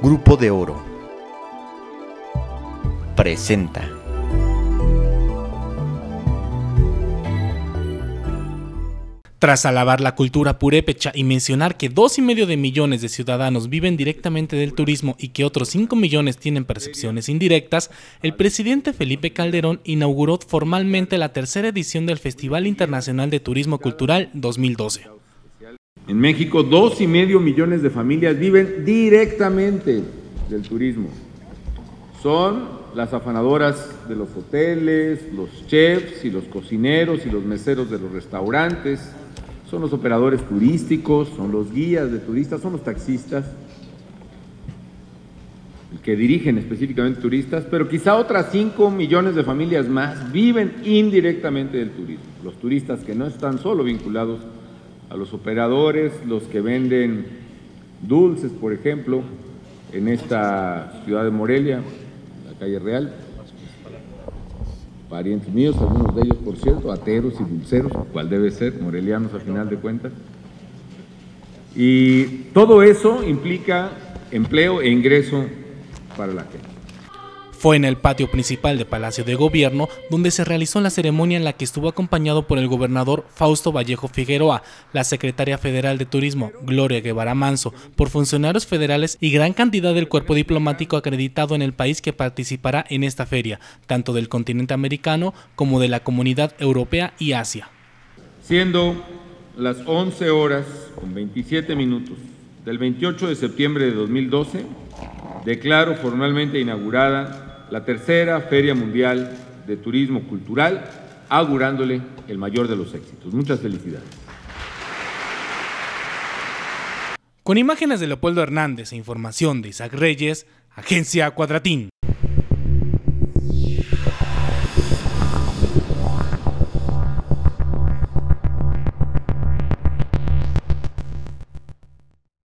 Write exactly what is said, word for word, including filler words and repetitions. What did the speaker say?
Grupo de Oro presenta Tras alabar la cultura purépecha y mencionar que dos y medio de millones de ciudadanos viven directamente del turismo y que otros cinco millones tienen percepciones indirectas, el presidente Felipe Calderón inauguró formalmente la tercera edición del Festival Internacional de Turismo Cultural dos mil doce. En México, dos y medio millones de familias viven directamente del turismo. Son las afanadoras de los hoteles, los chefs y los cocineros y los meseros de los restaurantes, son los operadores turísticos, son los guías de turistas, son los taxistas que dirigen específicamente turistas, pero quizá otras cinco millones de familias más viven indirectamente del turismo. Los turistas que no están solo vinculados a los operadores, los que venden dulces, por ejemplo, en esta ciudad de Morelia, la calle Real, parientes míos, algunos de ellos, por cierto, ateros y dulceros, cual debe ser, morelianos al final de cuentas. Y todo eso implica empleo e ingreso para la gente. Fue en el patio principal de Palacio de Gobierno donde se realizó la ceremonia en la que estuvo acompañado por el gobernador Fausto Vallejo Figueroa, la secretaria federal de Turismo Gloria Guevara Manso, por funcionarios federales y gran cantidad del cuerpo diplomático acreditado en el país que participará en esta feria, tanto del continente americano como de la comunidad europea y Asia. Siendo las once horas con veintisiete minutos del veintiocho de septiembre de dos mil doce, declaro formalmente inaugurada la tercera Feria Mundial de Turismo Cultural, augurándole el mayor de los éxitos. Muchas felicidades. Con imágenes de Leopoldo Hernández e información de Isaac Reyes, Agencia Cuadratín.